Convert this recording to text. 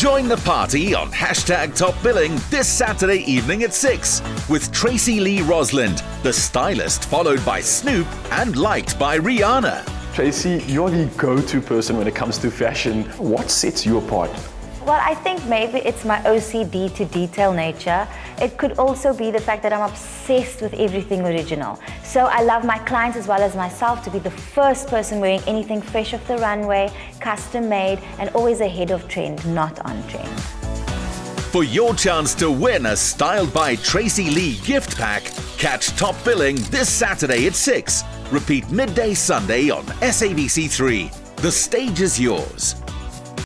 Join the party on #TopBilling this Saturday evening at 6 with Tracy-Lee Rosslind, the stylist followed by Snoop and liked by Rihanna. Tracy, you're the go-to person when it comes to fashion. What sets you apart? Well, I think maybe it's my OCD to detail nature. It could also be the fact that I'm obsessed with everything original. So I love my clients as well as myself to be the first person wearing anything fresh off the runway, custom made, and always ahead of trend, not on trend. For your chance to win a Styled by Tracy-Lee gift pack, catch Top Billing this Saturday at 6. Repeat midday Sunday on SABC3. The stage is yours.